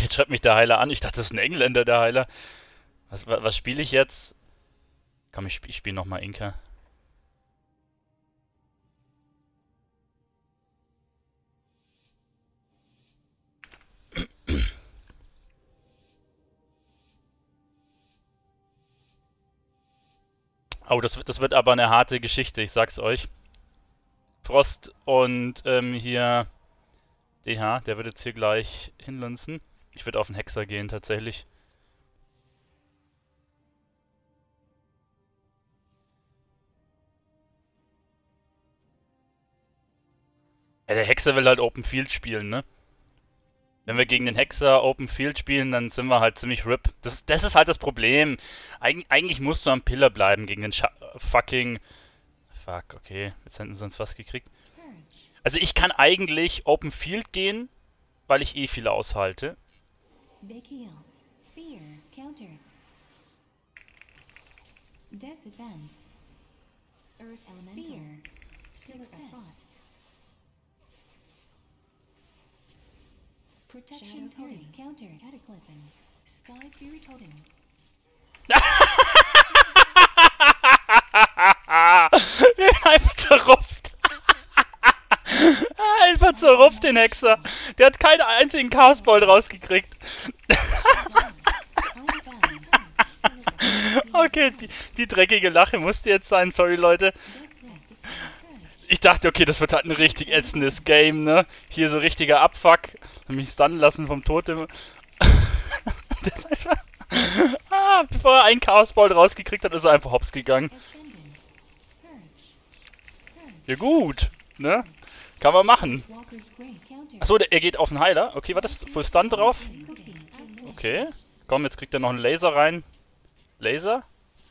Jetzt schreibt mich der Heiler an. Ich dachte, das ist ein Engländer, der Heiler. Was spiele ich jetzt? Komm, ich spiele nochmal Inka. Oh, das wird aber eine harte Geschichte, ich sag's euch. Frost und hier DH, der wird jetzt hier gleich hinlunzen. Ich würde auf den Hexer gehen, tatsächlich. Ja, der Hexer will halt Open Field spielen, ne? Wenn wir gegen den Hexer Open Field spielen, dann sind wir halt ziemlich RIP. Das ist halt das Problem. Eigentlich musst du am Pillar bleiben gegen den fucking... Fuck, okay. Jetzt hätten sie uns was gekriegt. Also ich kann eigentlich Open Field gehen, weil ich eh viel aushalte. Protection Totem, Counter, Cataclysm, Sky Fury Totem. Wir haben einfach zerrupft. Einfach zerrupft den Hexer. Der hat keinen einzigen Chaos Ball rausgekriegt. Okay, die dreckige Lache musste jetzt sein, sorry Leute. Ich dachte, okay, das wird halt ein richtig ätzendes Game, ne? Hier so richtiger Abfuck. Hab mich stunnen lassen vom Totem. Das ist einfach... bevor er einen Chaos Ball rausgekriegt hat, ist er einfach hops gegangen. Ja gut, ne? Kann man machen. Achso, er geht auf den Heiler. Okay, war das Full Stun drauf? Okay. Komm, jetzt kriegt er noch einen Laser rein. Laser?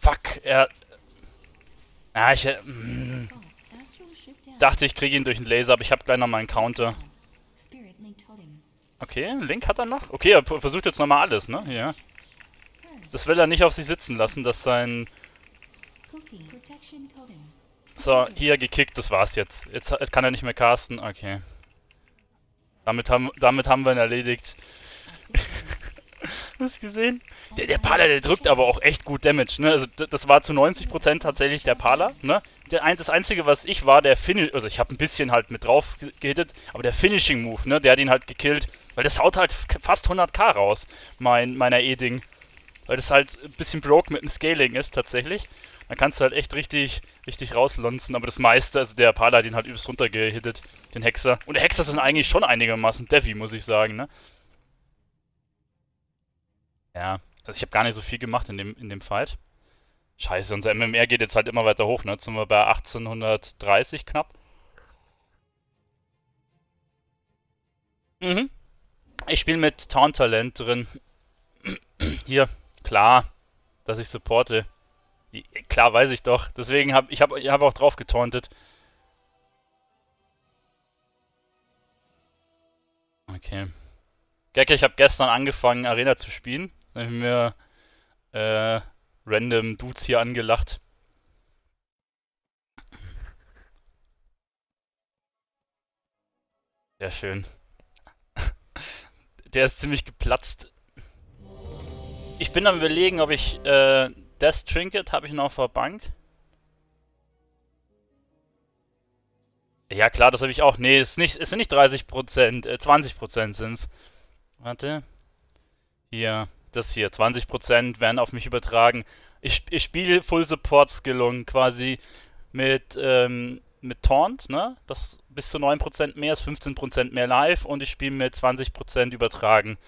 Fuck, er... Ah, ich... Dachte, ich kriege ihn durch den Laser, aber ich habe gleich nochmal einen Counter. Okay, Link hat er noch. Okay, er versucht jetzt nochmal alles, ne? Ja. Das will er nicht auf sich sitzen lassen, dass sein... So, hier gekickt, das war's jetzt. Jetzt kann er nicht mehr casten, okay. Damit haben wir ihn erledigt. Hast du gesehen? Der Pala, der drückt aber auch echt gut Damage, ne? Also das war zu 90% tatsächlich der Pala, ne? Das Einzige, was ich war, der Finish... Also ich habe ein bisschen halt mit drauf gehittet, aber der Finishing-Move, ne? Der hat ihn halt gekillt, weil das haut halt fast 100k raus, meiner E-Ding. Weil das halt ein bisschen broke mit dem Scaling ist, tatsächlich. Dann kannst du halt echt richtig rauslunzen, aber das meiste, also der Pala hat ihn halt übelst runtergehittet, den Hexer. Und der Hexer sind eigentlich schon einigermaßen Devi, muss ich sagen, ne? Ja, also ich habe gar nicht so viel gemacht in dem Fight. Scheiße, unser MMR geht jetzt halt immer weiter hoch, ne? Jetzt sind wir bei 1830 knapp. Mhm. Ich spiele mit Taunt-Talent drin. Hier, klar, dass ich supporte. Klar, weiß ich doch. Deswegen habe ich auch drauf getauntet. Okay. Gecke, ich habe gestern angefangen, Arena zu spielen. Da habe ich mir random Dudes hier angelacht. Sehr schön. Der ist ziemlich geplatzt. Ich bin am Überlegen, ob ich das Trinket habe ich noch auf der Bank. Ja klar, das habe ich auch. Nee, es sind nicht 30%, 20% sind's. Warte. Hier. Das hier, 20% werden auf mich übertragen. Ich spiele Full Support Skillung quasi mit Taunt, ne? Das bis zu 9% mehr ist 15% mehr live und ich spiele mit 20% übertragen.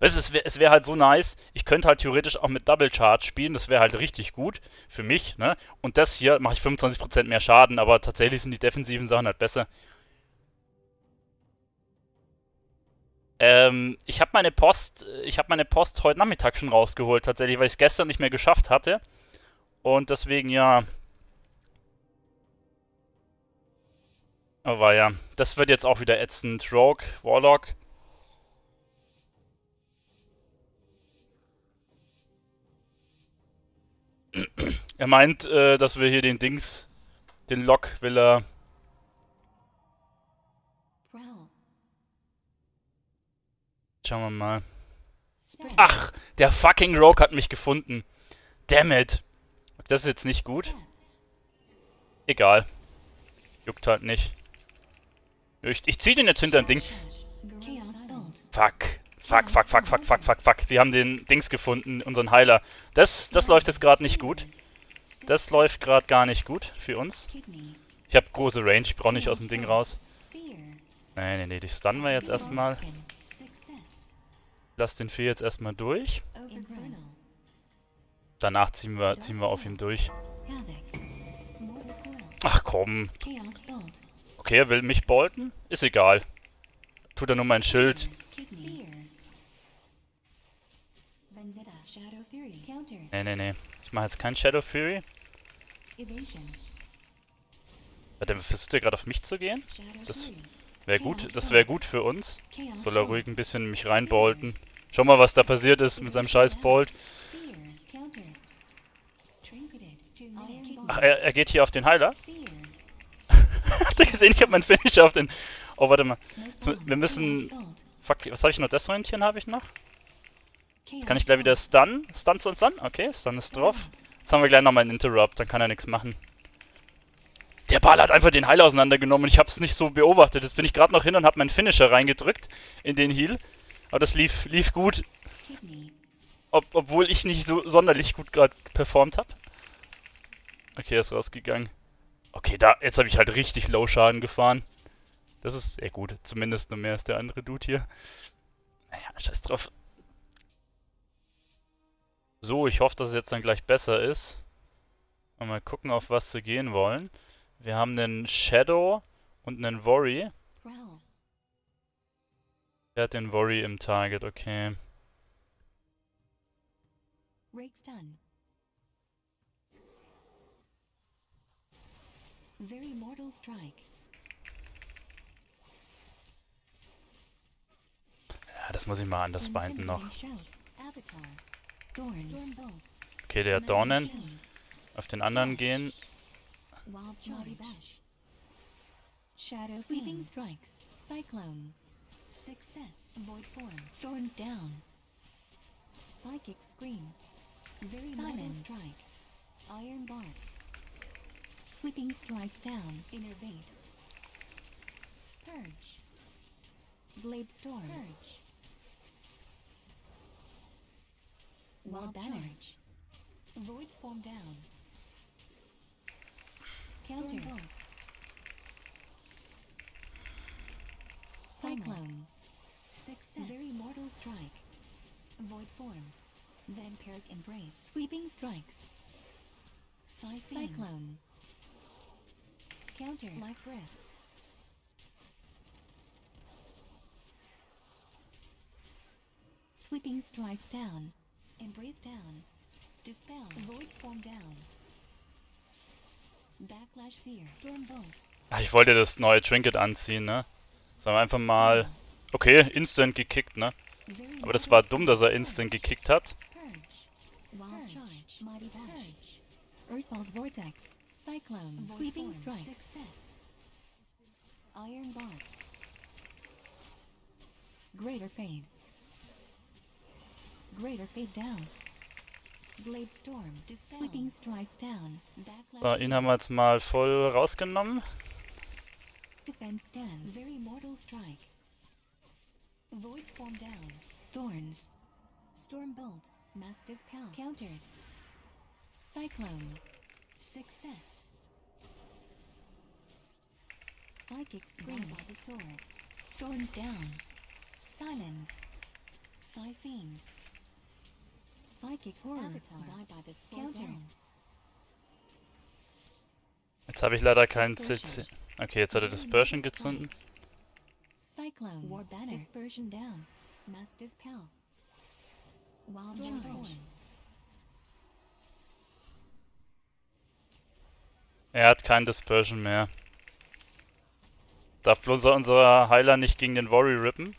Weißt du, es wäre halt so nice, ich könnte halt theoretisch auch mit Double Charge spielen, das wäre halt richtig gut für mich, ne? Und das hier mache ich 25% mehr Schaden, aber tatsächlich sind die defensiven Sachen halt besser. Ich habe meine Post heute Nachmittag schon rausgeholt, tatsächlich, weil ich es gestern nicht mehr geschafft hatte. Und deswegen, ja... Aber ja, das wird jetzt auch wieder ätzend. Rogue, Warlock. Er meint, dass wir hier den Dings, den Lock, will er... Schauen wir mal. Ach, der fucking Rogue hat mich gefunden. Damn it. Das ist jetzt nicht gut. Egal. Juckt halt nicht. Ich zieh den jetzt hinterm Ding. Fuck. Fuck, fuck, fuck, fuck, fuck, fuck, fuck. Sie haben den Dings gefunden, unseren Heiler. Das läuft jetzt gerade nicht gut. Das läuft gerade gar nicht gut für uns. Ich habe große Range, ich brauche nicht aus dem Ding raus. Nein, nein, nein, die stunnen wir jetzt erstmal. Lass den Vieh jetzt erstmal durch. Danach ziehen wir auf ihm durch. Ach komm. Okay, er will mich bolten? Ist egal. Tut er nur mein Schild. Nee, nee, nee. Ich mache jetzt kein Shadow Fury. Warte, versucht er gerade auf mich zu gehen? Das wäre gut für uns. Soll er ruhig ein bisschen mich reinbolten. Schau mal, was da passiert ist mit seinem scheiß Bolt. Ach, er geht hier auf den Heiler? Habt ihr gesehen? Ich hab meinen Finisher auf den... Oh, warte mal. Wir müssen... Fuck, was habe ich noch? Das Röntchen habe ich noch? Jetzt kann ich gleich wieder stunnen. Stun. Okay, Stun ist drauf. Jetzt haben wir gleich nochmal einen Interrupt, dann kann er nichts machen. Der Ball hat einfach den Heiler auseinandergenommen und ich hab's nicht so beobachtet. Jetzt bin ich gerade noch hin und hab meinen Finisher reingedrückt in den Heal. Aber das lief gut. Obwohl ich nicht so sonderlich gut gerade performt habe. Okay, er ist rausgegangen. Okay, jetzt habe ich halt richtig low Schaden gefahren. Das ist sehr gut. Zumindest nur mehr als der andere Dude hier. Naja, scheiß drauf. So, ich hoffe, dass es jetzt dann gleich besser ist. Mal gucken, auf was sie gehen wollen. Wir haben einen Shadow und einen Worry. Er hat den Worry im Target, okay. Ja, das muss ich mal anders binden noch. Okay, der hat Dornen. Auf den anderen gehen. Ach, ich wollte das neue Trinket anziehen, ne? Sagen wir einfach mal... Okay, instant gekickt, ne? Aber das war dumm, dass er instant gekickt hat. So, ihn haben wir jetzt mal voll rausgenommen. Jetzt habe ich leider keinen CC. Okay, jetzt hat er Dispersion gezündet. Er hat kein Dispersion mehr. Darf bloß unser Heiler nicht gegen den Worry rippen.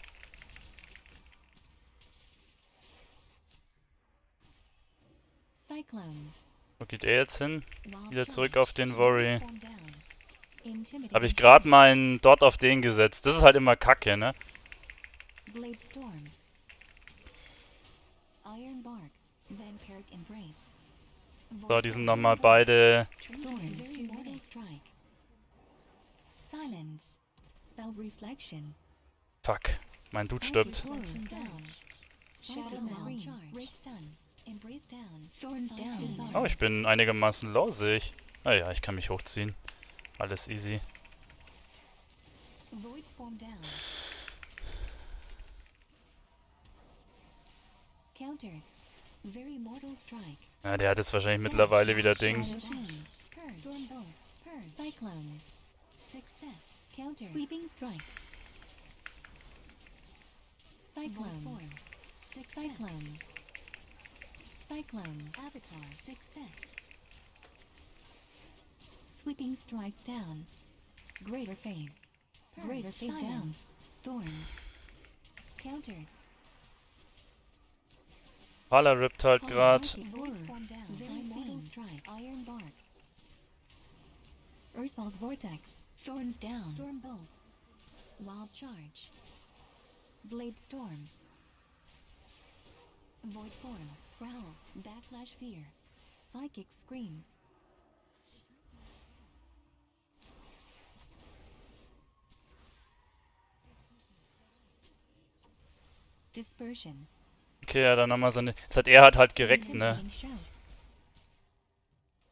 Wo geht er jetzt hin? Wieder zurück auf den Worry. Habe ich gerade meinen Dot auf den gesetzt. Das ist halt immer Kacke, ne? So, die sind nochmal beide. Fuck, mein Dude stirbt. Oh, ich bin einigermaßen lausig. Ah ja, ich kann mich hochziehen. Alles easy. Ja, der hat jetzt wahrscheinlich mittlerweile wieder Ding. Sweeping strikes down. Greater fade. Greater fade down. Thorns. Countered. Pala rippt halt gerade. Ursal's Vortex. Thorns down. Storm bolt. Wild charge. Blade storm. Void form. Growl. Backlash fear. Psychic scream. Dispersion. Okay, ja, dann nochmal so eine. Jetzt hat er halt gereckt, ne?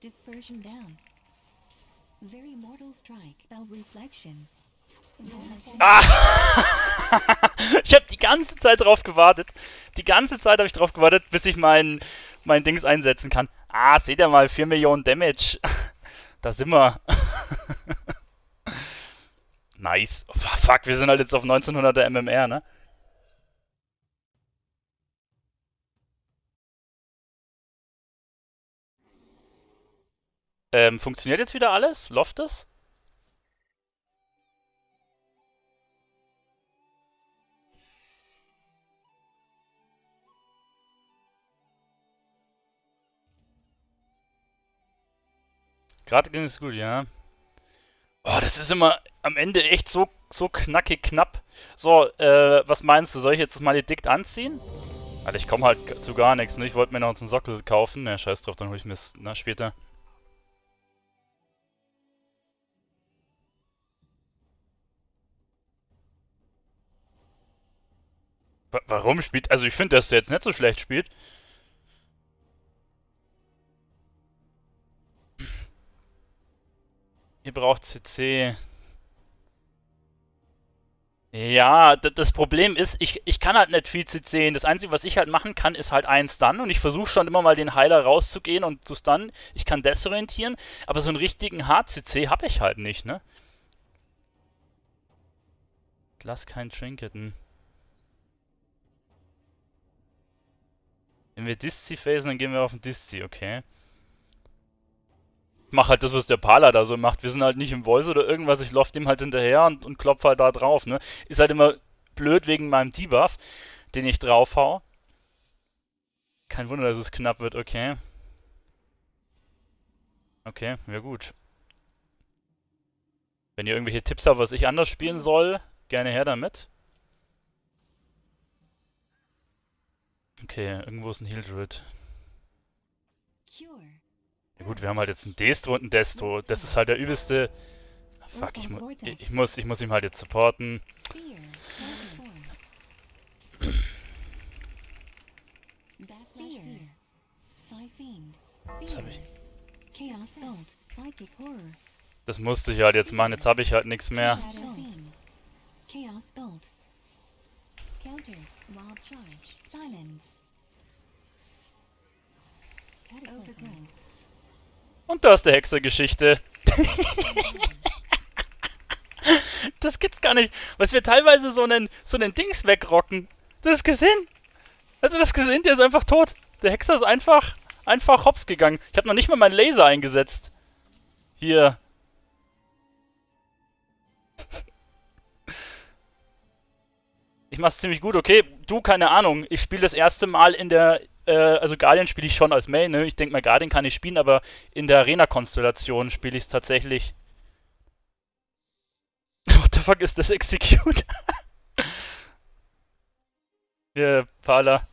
Dispersion down. Very mortal strike. Spell reflection. Ah! Ich habe die ganze Zeit drauf gewartet. Die ganze Zeit habe ich drauf gewartet, bis ich mein Dings einsetzen kann. Ah, seht ihr mal, 4 Millionen Damage. Da sind wir. Nice. Oh, fuck, wir sind halt jetzt auf 1900er MMR, ne? Funktioniert jetzt wieder alles? Läuft das? Gerade ging es gut, ja. Oh, das ist immer am Ende echt so knackig knapp. So, was meinst du? Soll ich jetzt das Maledikt anziehen? Alter, ich komme halt zu gar nichts, ne? Ich wollte mir noch einen Sockel kaufen. Na, scheiß drauf, dann hole ich mir es später. Warum spielt... Also ich finde, dass der jetzt nicht so schlecht spielt. Ihr braucht CC. Ja, das Problem ist, ich kann halt nicht viel CCen. Das Einzige, was ich halt machen kann, ist halt einen Stun. Und ich versuche schon immer mal den Heiler rauszugehen und zu stunnen. Ich kann desorientieren. Aber so einen richtigen Hard-CC habe ich halt nicht, ne? Ich lass keinen Trinketen. Wenn wir Diszi phasen, dann gehen wir auf den Diszi, okay. Ich mach halt das, was der Pala da so macht. Wir sind halt nicht im Voice oder irgendwas. Ich laufe dem halt hinterher und klopfe halt da drauf, ne? Ist halt immer blöd wegen meinem Debuff, den ich draufhau. Kein Wunder, dass es knapp wird, okay. Okay, ja gut. Wenn ihr irgendwelche Tipps habt, was ich anders spielen soll, gerne her damit. Okay, irgendwo ist ein Heal Druid. Ja gut, wir haben halt jetzt einen Destro und einen Destro. Das ist halt der übelste... Fuck, ich muss ihm halt jetzt supporten. Das hab ich. Das musste ich halt jetzt machen, jetzt habe ich halt nichts mehr. Und da ist der Hexergeschichte. Das gibt's gar nicht. Was wir teilweise so einen Dings wegrocken. Das ist gesehen. Also das gesehen, der ist einfach tot. Der Hexer ist einfach hops gegangen. Ich habe noch nicht mal meinen Laser eingesetzt. Hier. Ich mach's ziemlich gut, okay. Du, keine Ahnung. Ich spiele das erste Mal in der... also Guardian spiele ich schon als Main, ne? Ich denke mal, Guardian kann ich spielen, aber in der Arena-Konstellation spiele ich es tatsächlich... What the fuck ist das Execute? Ja, Pala.